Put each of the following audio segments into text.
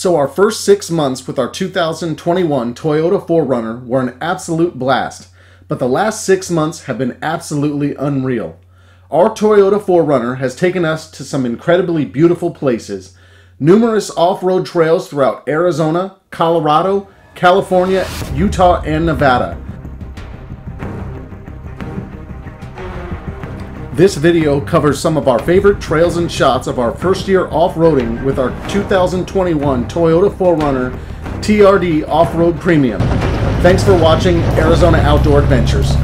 So our first 6 months with our 2021 Toyota 4Runner were an absolute blast, but the last 6 months have been absolutely unreal. Our Toyota 4Runner has taken us to some incredibly beautiful places, numerous off-road trails throughout Arizona, Colorado, California, Utah, and Nevada. This video covers some of our favorite trails and shots of our first year off-roading with our 2021 Toyota 4Runner TRD Off-Road Premium. Thanks for watching Arizona Outdoor Adventures.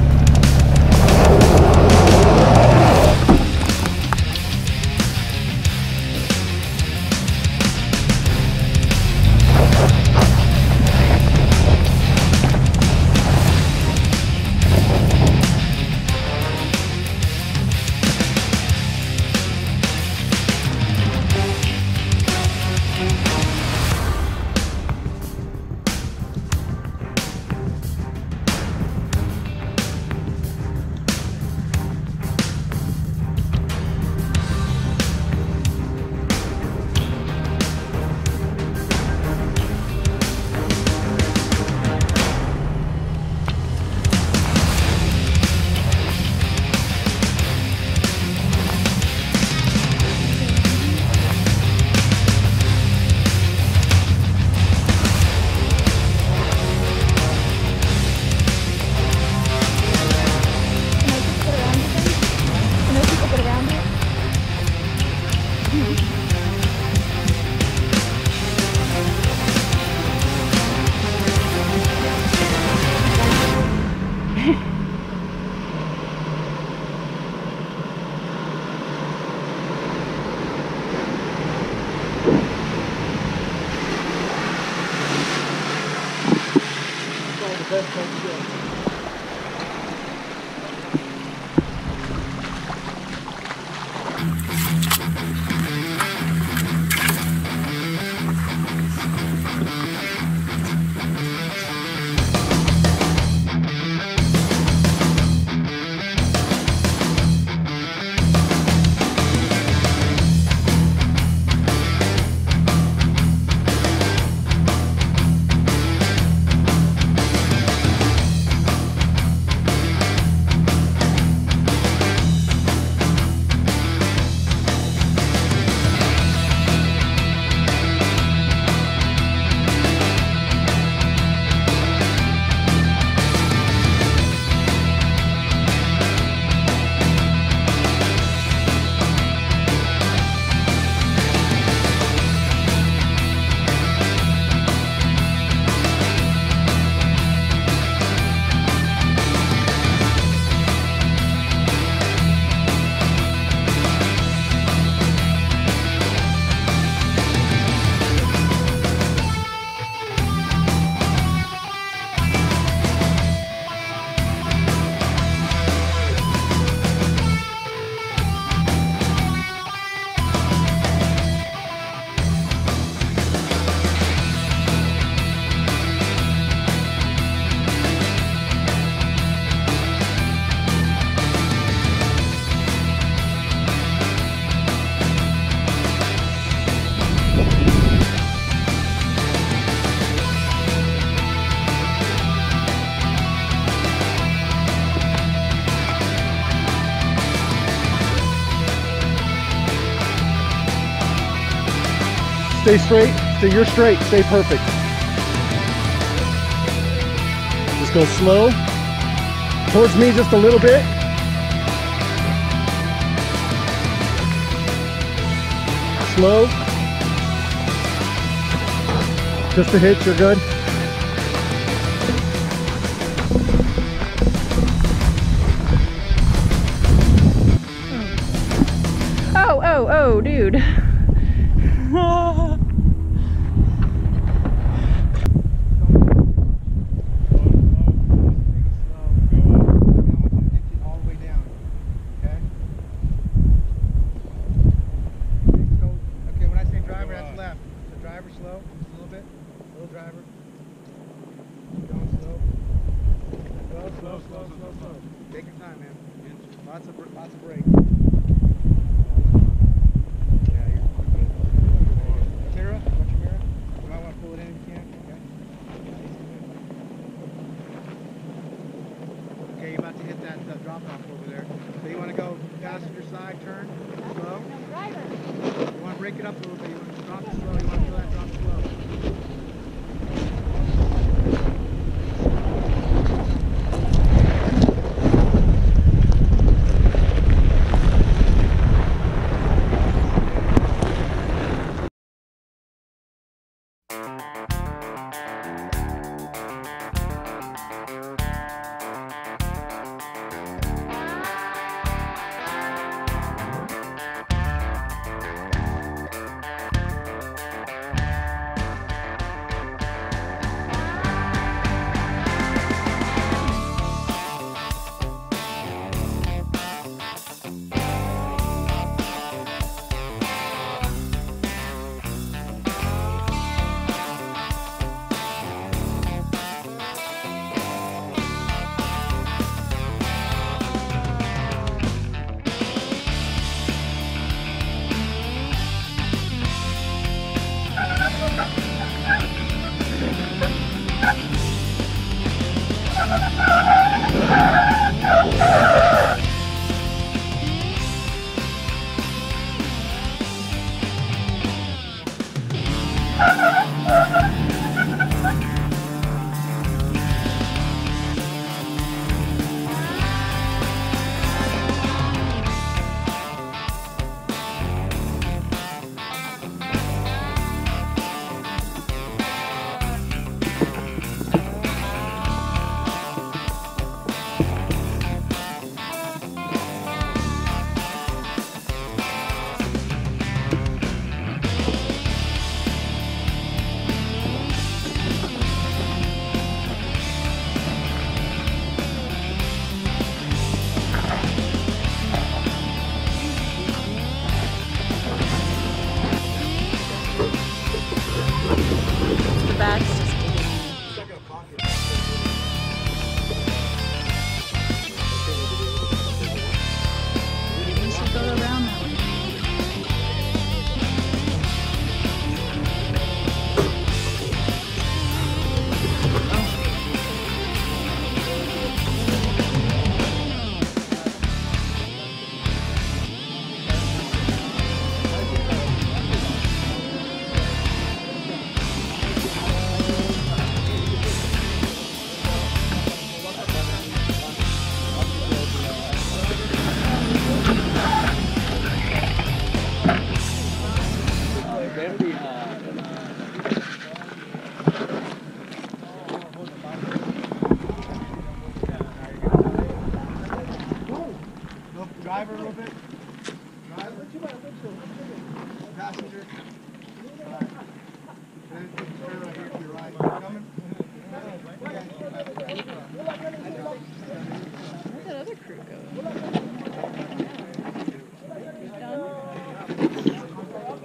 Stay straight, so you're straight, stay perfect. Just go slow. Towards me just a little bit. Slow. Just a hitch, you're good. Oh, oh, oh, dude. drop-off over there. So you want to go passenger side, turn, slow. You want to break it up a little bit. You want to drop it slow. You want to feel that drop slow.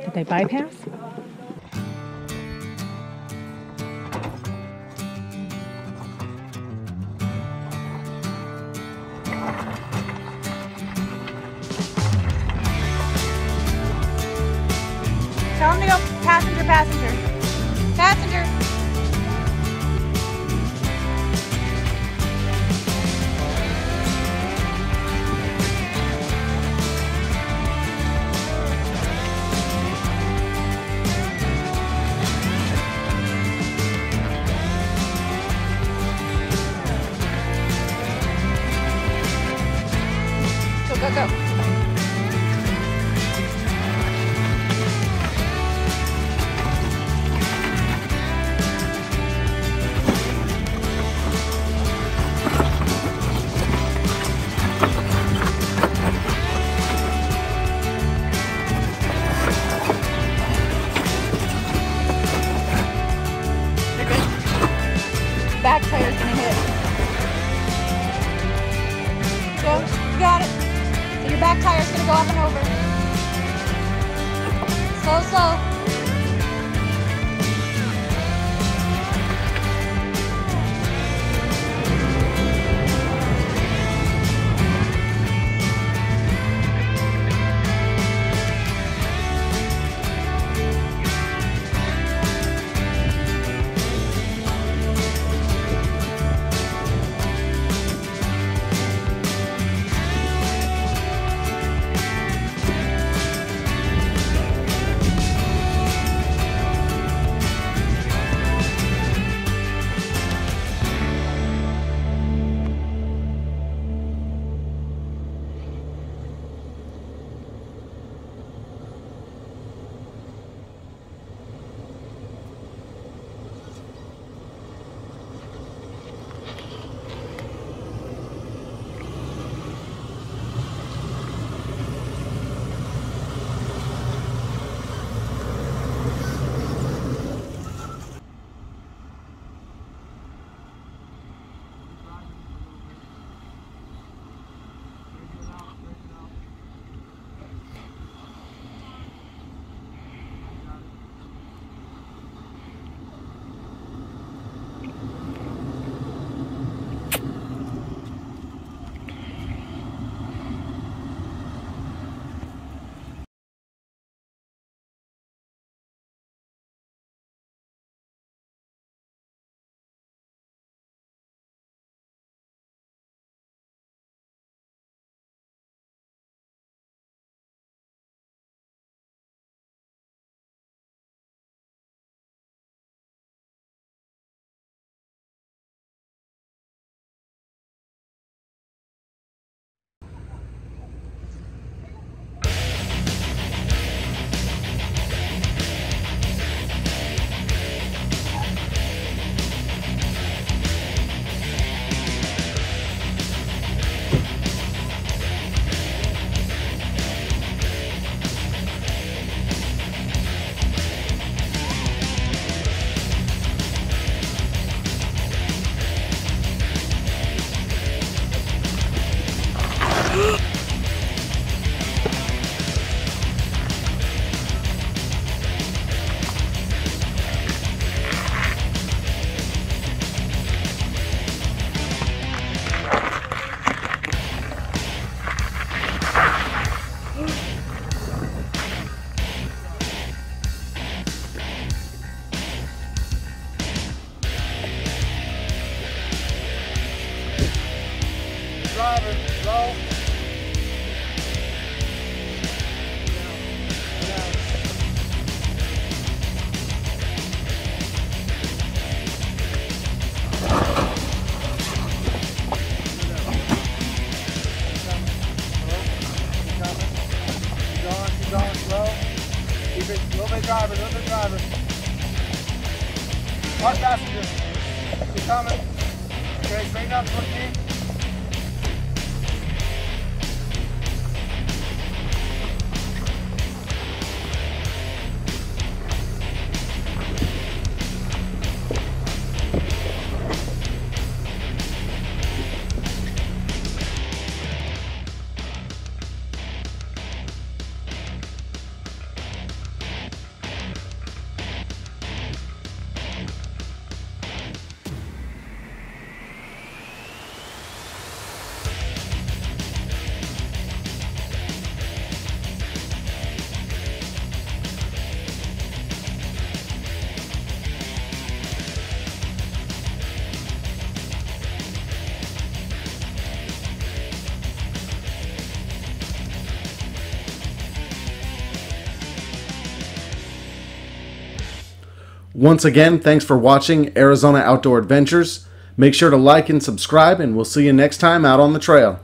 Did they bypass? Tell them to go passenger, passenger, passenger. Our passengers, keep coming. Okay, straighten out the foot feet. Once again, thanks for watching Arizona Outdoor Adventures. Make sure to like and subscribe, and we'll see you next time out on the trail.